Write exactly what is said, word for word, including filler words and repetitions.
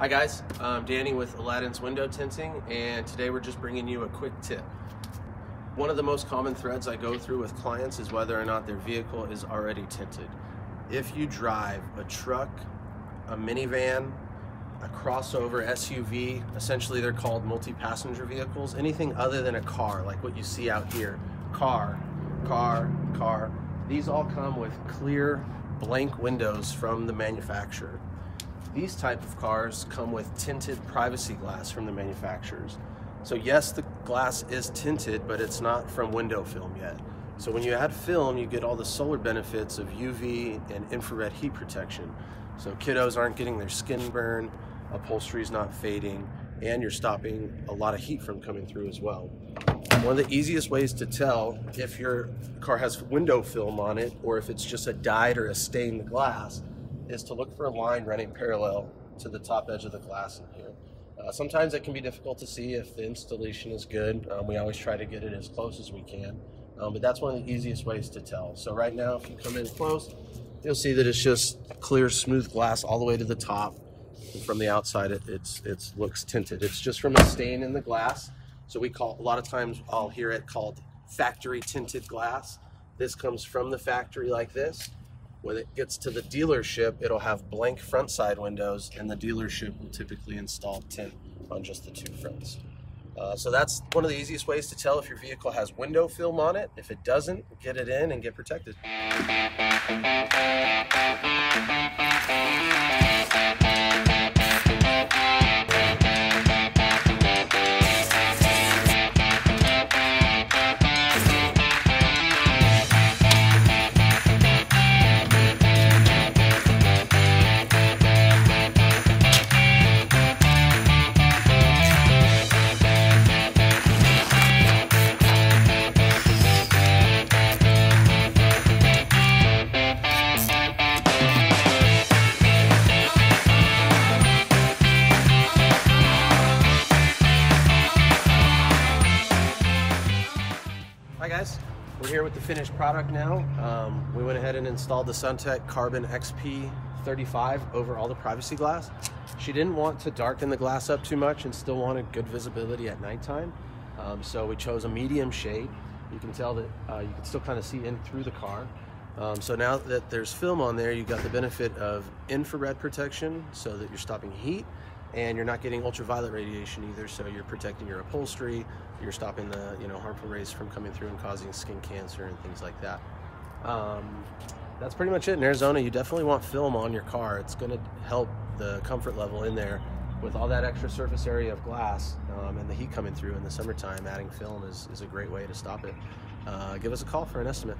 Hi guys, I'm Danny with Aladdin's Window Tinting, and today we're just bringing you a quick tip. One of the most common threads I go through with clients is whether or not their vehicle is already tinted. If you drive a truck, a minivan, a crossover S U V, essentially they're called multi-passenger vehicles, anything other than a car, like what you see out here, car, car, car, these all come with clear blank windows from the manufacturer. These type of cars come with tinted privacy glass from the manufacturers. So yes, the glass is tinted, but it's not from window film yet. So when you add film, you get all the solar benefits of U V and infrared heat protection. So kiddos aren't getting their skin burn, upholstery's not fading, and you're stopping a lot of heat from coming through as well. One of the easiest ways to tell if your car has window film on it, or if it's just a dyed or a stained glass, is to look for a line running parallel to the top edge of the glass in here. Uh, sometimes it can be difficult to see if the installation is good. Um, we always try to get it as close as we can, um, but that's one of the easiest ways to tell. So right now, if you come in close, you'll see that it's just clear, smooth glass all the way to the top. And from the outside, it it's, it's looks tinted. It's just from a stain in the glass. So we call, a lot of times I'll hear it called factory tinted glass. This comes from the factory like this. When it gets to the dealership, it'll have blank front side windows, and the dealership will typically install tint on just the two fronts. Uh, so that's one of the easiest ways to tell if your vehicle has window film on it. If it doesn't, get it in and get protected. Hi guys, we're here with the finished product now. Um, we went ahead and installed the SunTech Carbon X P thirty-five over all the privacy glass. She didn't want to darken the glass up too much and still wanted good visibility at nighttime. Um, so we chose a medium shade. You can tell that uh, you can still kind of see in through the car. Um, so now that there's film on there, you've got the benefit of infrared protection so that you're stopping heat, and you're not getting ultraviolet radiation either, so you're protecting your upholstery, you're stopping the you know harmful rays from coming through and causing skin cancer and things like that. Um, that's pretty much it. In Arizona, you definitely want film on your car. It's going to help the comfort level in there with all that extra surface area of glass um, and the heat coming through in the summertime. Adding film is, is a great way to stop it. Uh, give us a call for an estimate.